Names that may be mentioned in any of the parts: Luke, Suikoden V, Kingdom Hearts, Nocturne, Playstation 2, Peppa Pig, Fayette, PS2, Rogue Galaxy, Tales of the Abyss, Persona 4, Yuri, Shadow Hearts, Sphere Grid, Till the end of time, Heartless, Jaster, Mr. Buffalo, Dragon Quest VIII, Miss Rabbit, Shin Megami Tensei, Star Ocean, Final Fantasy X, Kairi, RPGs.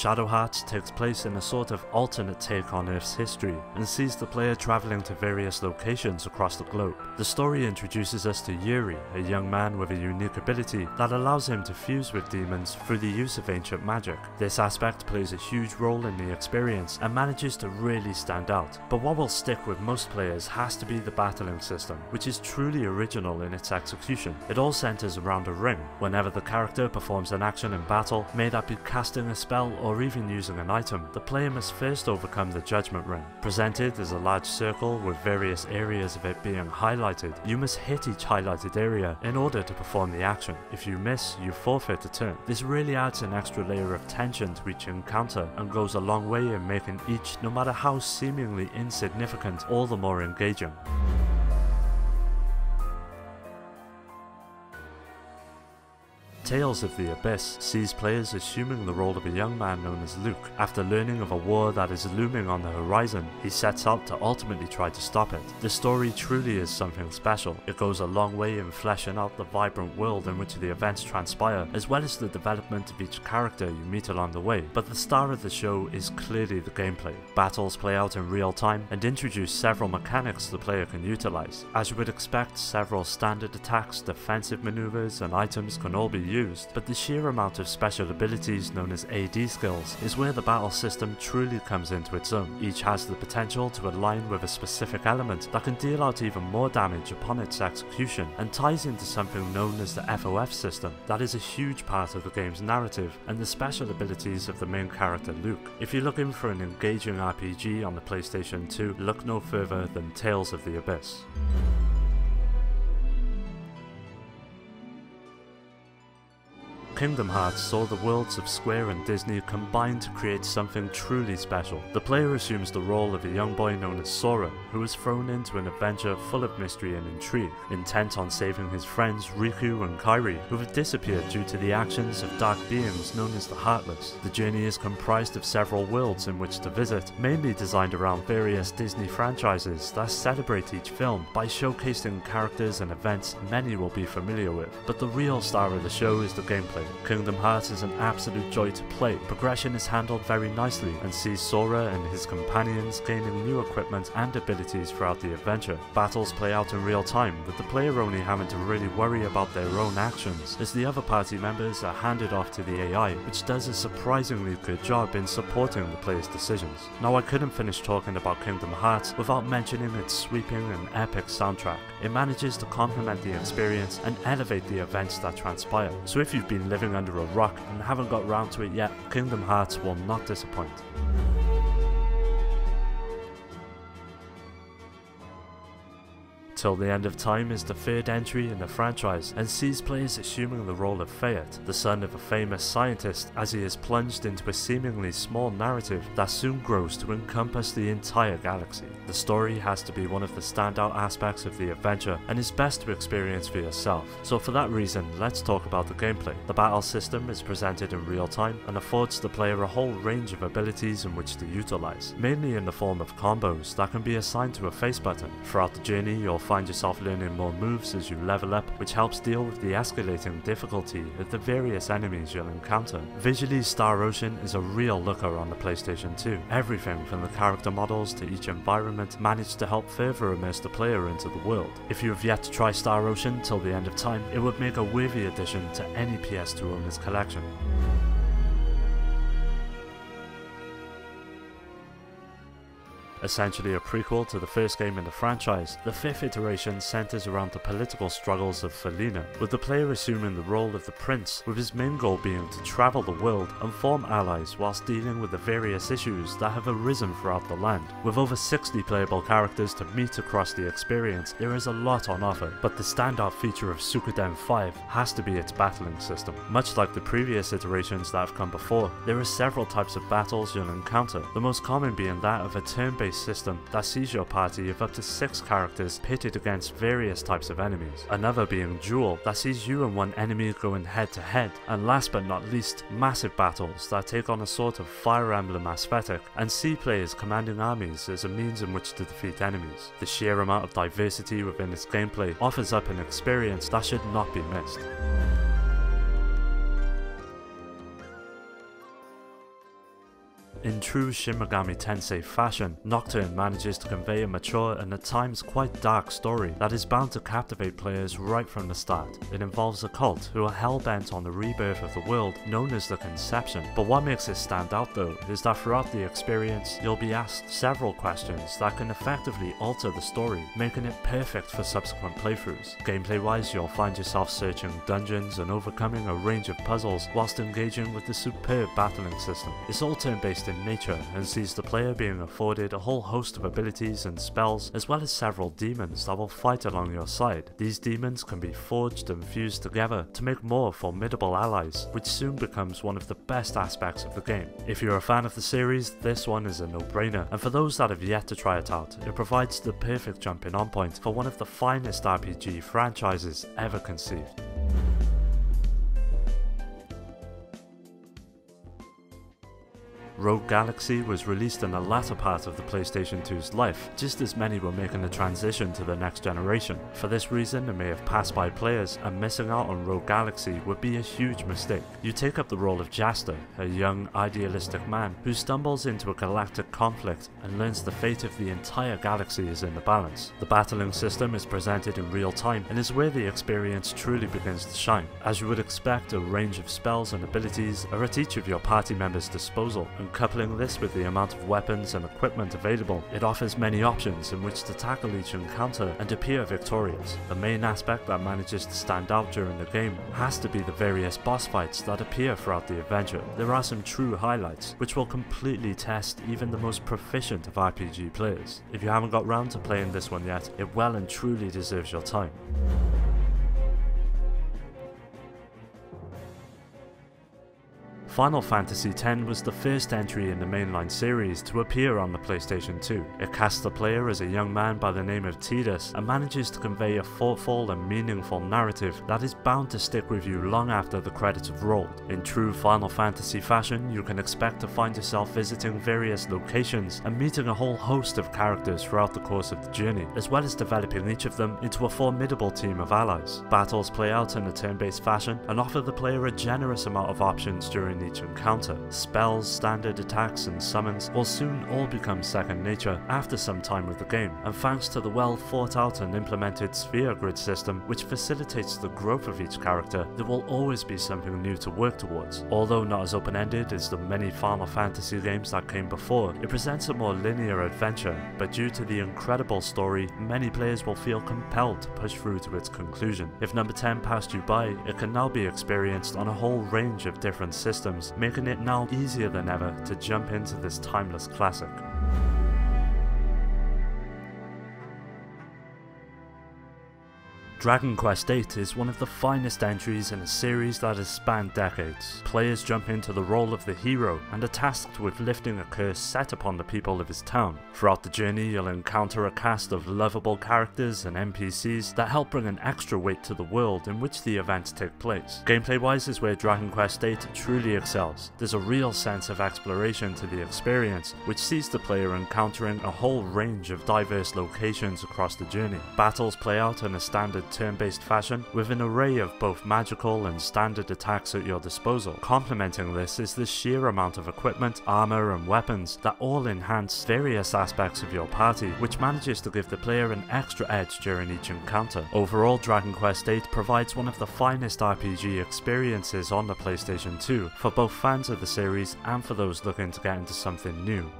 Shadow Hearts takes place in a sort of alternate take on Earth's history, and sees the player travelling to various locations across the globe. The story introduces us to Yuri, a young man with a unique ability that allows him to fuse with demons through the use of ancient magic. This aspect plays a huge role in the experience and manages to really stand out, but what will stick with most players has to be the battling system, which is truly original in its execution. It all centres around a ring. Whenever the character performs an action in battle, may that be casting a spell or even using an item, the player must first overcome the judgment ring. Presented as a large circle with various areas of it being highlighted, you must hit each highlighted area in order to perform the action. If you miss, you forfeit a turn. This really adds an extra layer of tension to each encounter and goes a long way in making each, no matter how seemingly insignificant, all the more engaging. Tales of the Abyss sees players assuming the role of a young man known as Luke. After learning of a war that is looming on the horizon, he sets out to ultimately try to stop it. The story truly is something special. It goes a long way in fleshing out the vibrant world in which the events transpire, as well as the development of each character you meet along the way, but the star of the show is clearly the gameplay. Battles play out in real time and introduce several mechanics the player can utilize. As you would expect, several standard attacks, defensive maneuvers, and items can all be used. But the sheer amount of special abilities known as AD skills is where the battle system truly comes into its own. Each has the potential to align with a specific element that can deal out even more damage upon its execution, and ties into something known as the FOF system that is a huge part of the game's narrative and the special abilities of the main character Luke. If you're looking for an engaging RPG on the PlayStation 2, look no further than Tales of the Abyss. Kingdom Hearts saw the worlds of Square and Disney combined to create something truly special. The player assumes the role of a young boy known as Sora, who is thrown into an adventure full of mystery and intrigue, intent on saving his friends Riku and Kairi, who have disappeared due to the actions of dark beings known as the Heartless. The journey is comprised of several worlds in which to visit, mainly designed around various Disney franchises that celebrate each film by showcasing characters and events many will be familiar with, but the real star of the show is the gameplay. Kingdom Hearts is an absolute joy to play. Progression is handled very nicely and sees Sora and his companions gaining new equipment and abilities throughout the adventure. Battles play out in real time, with the player only having to really worry about their own actions, as the other party members are handed off to the AI, which does a surprisingly good job in supporting the player's decisions. Now, I couldn't finish talking about Kingdom Hearts without mentioning its sweeping and epic soundtrack. It manages to complement the experience and elevate the events that transpire, so if you've been living under a rock and haven't got round to it yet, Kingdom Hearts will not disappoint. Till the End of Time is the third entry in the franchise and sees players assuming the role of Fayette, the son of a famous scientist, as he is plunged into a seemingly small narrative that soon grows to encompass the entire galaxy. The story has to be one of the standout aspects of the adventure and is best to experience for yourself, so for that reason, let's talk about the gameplay. The battle system is presented in real time and affords the player a whole range of abilities in which to utilize, mainly in the form of combos that can be assigned to a face button. Throughout the journey, you'll find yourself learning more moves as you level up, which helps deal with the escalating difficulty of the various enemies you'll encounter. Visually, Star Ocean is a real looker on the PlayStation 2. Everything from the character models to each environment managed to help further immerse the player into the world. If you have yet to try Star Ocean Till the End of Time, it would make a worthy addition to any PS2 owner's collection. Essentially a prequel to the first game in the franchise, the fifth iteration centres around the political struggles of Felina, with the player assuming the role of the prince, with his main goal being to travel the world and form allies whilst dealing with the various issues that have arisen throughout the land. With over 60 playable characters to meet across the experience, there is a lot on offer, but the standout feature of Suikoden V has to be its battling system. Much like the previous iterations that have come before, there are several types of battles you'll encounter, the most common being that of a turn-based system that sees your party of up to 6 characters pitted against various types of enemies, another being duel that sees you and one enemy going head to head, and last but not least, massive battles that take on a sort of Fire Emblem aesthetic and see players commanding armies as a means in which to defeat enemies. The sheer amount of diversity within this gameplay offers up an experience that should not be missed. In true Shin Megami Tensei fashion, Nocturne manages to convey a mature and at times quite dark story that is bound to captivate players right from the start. It involves a cult who are hell-bent on the rebirth of the world known as the Conception, but what makes it stand out though is that throughout the experience you'll be asked several questions that can effectively alter the story, making it perfect for subsequent playthroughs. Gameplay wise, you'll find yourself searching dungeons and overcoming a range of puzzles whilst engaging with the superb battling system. It's all turn-based in nature and sees the player being afforded a whole host of abilities and spells as well as several demons that will fight along your side. These demons can be forged and fused together to make more formidable allies, which soon becomes one of the best aspects of the game. If you're a fan of the series, this one is a no-brainer, and for those that have yet to try it out, it provides the perfect jumping on point for one of the finest RPG franchises ever conceived. Rogue Galaxy was released in the latter part of the PlayStation 2's life, just as many were making the transition to the next generation. For this reason, it may have passed by players, and missing out on Rogue Galaxy would be a huge mistake. You take up the role of Jaster, a young, idealistic man who stumbles into a galactic conflict and learns the fate of the entire galaxy is in the balance. The battling system is presented in real time and is where the experience truly begins to shine. As you would expect, a range of spells and abilities are at each of your party members' disposal, and coupling this with the amount of weapons and equipment available, it offers many options in which to tackle each encounter and appear victorious. The main aspect that manages to stand out during the game has to be the various boss fights that appear throughout the adventure. There are some true highlights, which will completely test even the most proficient of RPG players. If you haven't got round to playing this one yet, it well and truly deserves your time. Final Fantasy X was the first entry in the mainline series to appear on the PlayStation 2. It casts the player as a young man by the name of Tidus and manages to convey a thoughtful and meaningful narrative that is bound to stick with you long after the credits have rolled. In true Final Fantasy fashion, you can expect to find yourself visiting various locations and meeting a whole host of characters throughout the course of the journey, as well as developing each of them into a formidable team of allies. Battles play out in a turn-based fashion and offer the player a generous amount of options during each encounter. Spells, standard attacks and summons will soon all become second nature after some time with the game, and thanks to the well thought out and implemented Sphere Grid system which facilitates the growth of each character, there will always be something new to work towards. Although not as open-ended as the many Final Fantasy games that came before, it presents a more linear adventure, but due to the incredible story, many players will feel compelled to push through to its conclusion. If number 10 passed you by, it can now be experienced on a whole range of different systems, making it now easier than ever to jump into this timeless classic. Dragon Quest VIII is one of the finest entries in a series that has spanned decades. Players jump into the role of the hero and are tasked with lifting a curse set upon the people of his town. Throughout the journey, you'll encounter a cast of lovable characters and NPCs that help bring an extra weight to the world in which the events take place. Gameplay-wise is where Dragon Quest VIII truly excels. There's a real sense of exploration to the experience, which sees the player encountering a whole range of diverse locations across the journey. Battles play out in a standard turn-based fashion with an array of both magical and standard attacks at your disposal. Complementing this is the sheer amount of equipment, armor and weapons that all enhance various aspects of your party, which manages to give the player an extra edge during each encounter. Overall, Dragon Quest VIII provides one of the finest RPG experiences on the PlayStation 2 for both fans of the series and for those looking to get into something new.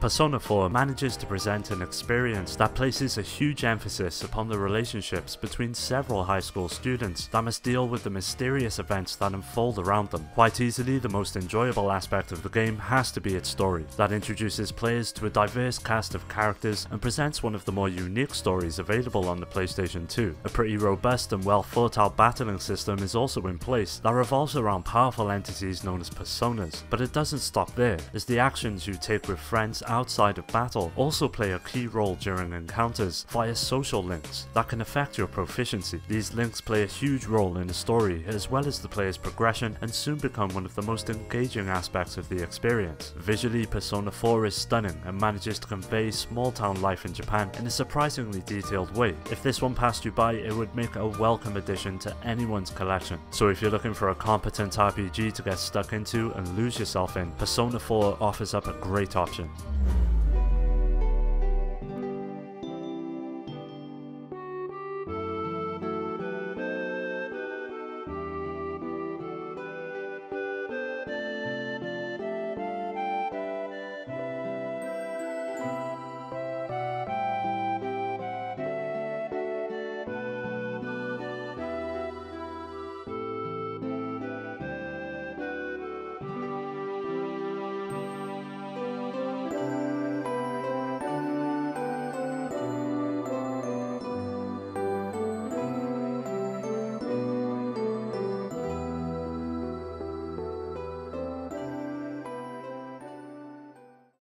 Persona 4 manages to present an experience that places a huge emphasis upon the relationships between several high school students that must deal with the mysterious events that unfold around them. Quite easily, the most enjoyable aspect of the game has to be its story, that introduces players to a diverse cast of characters and presents one of the more unique stories available on the PlayStation 2. A pretty robust and well thought out battling system is also in place that revolves around powerful entities known as personas, but it doesn't stop there, as the actions you take with friends outside of battle also play a key role during encounters via social links that can affect your proficiency. These links play a huge role in the story as well as the player's progression and soon become one of the most engaging aspects of the experience. Visually, Persona 4 is stunning and manages to convey small town life in Japan in a surprisingly detailed way. If this one passed you by, it would make a welcome addition to anyone's collection. So if you're looking for a competent RPG to get stuck into and lose yourself in, Persona 4 offers up a great option.